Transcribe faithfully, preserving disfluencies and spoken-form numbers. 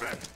Right.